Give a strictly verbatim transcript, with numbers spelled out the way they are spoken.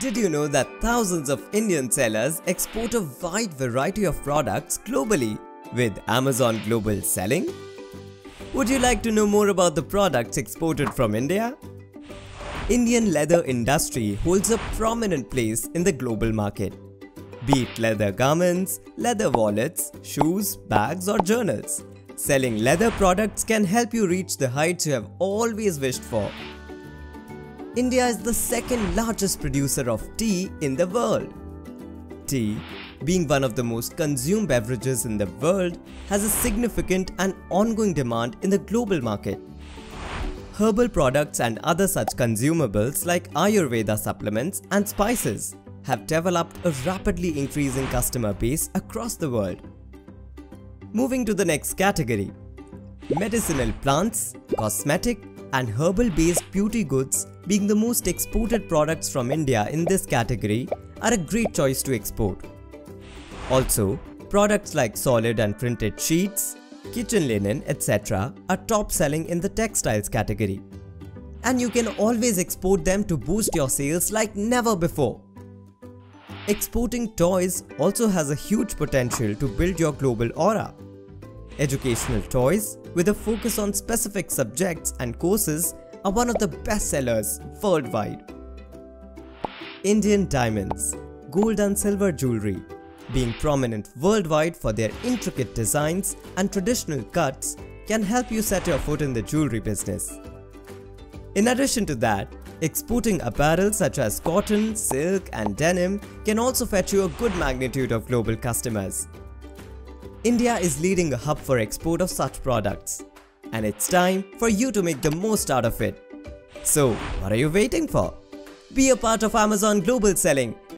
Did you know that thousands of Indian sellers export a wide variety of products globally with Amazon Global Selling? Would you like to know more about the products exported from India? Indian leather industry holds a prominent place in the global market, be it leather garments, leather wallets, shoes, bags or journals. Selling leather products can help you reach the heights you have always wished for. India is the second largest producer of tea in the world. Tea, being one of the most consumed beverages in the world, has a significant and ongoing demand in the global market. Herbal products and other such consumables like Ayurveda supplements and spices have developed a rapidly increasing customer base across the world. Moving to the next category, medicinal plants, cosmetic, and herbal-based beauty goods being the most exported products from India in this category are a great choice to export. Also, products like solid and printed sheets, kitchen linen, et cetera are top selling in the textiles category. And you can always export them to boost your sales like never before. Exporting toys also has a huge potential to build your global aura. Educational toys, with a focus on specific subjects and courses, are one of the best sellers worldwide. Indian diamonds, gold and silver jewelry, being prominent worldwide for their intricate designs and traditional cuts, can help you set your foot in the jewelry business. In addition to that, exporting apparel such as cotton, silk and denim can also fetch you a good magnitude of global customers. India is leading a hub for export of such products, and it's time for you to make the most out of it. So, what are you waiting for? Be a part of Amazon Global Selling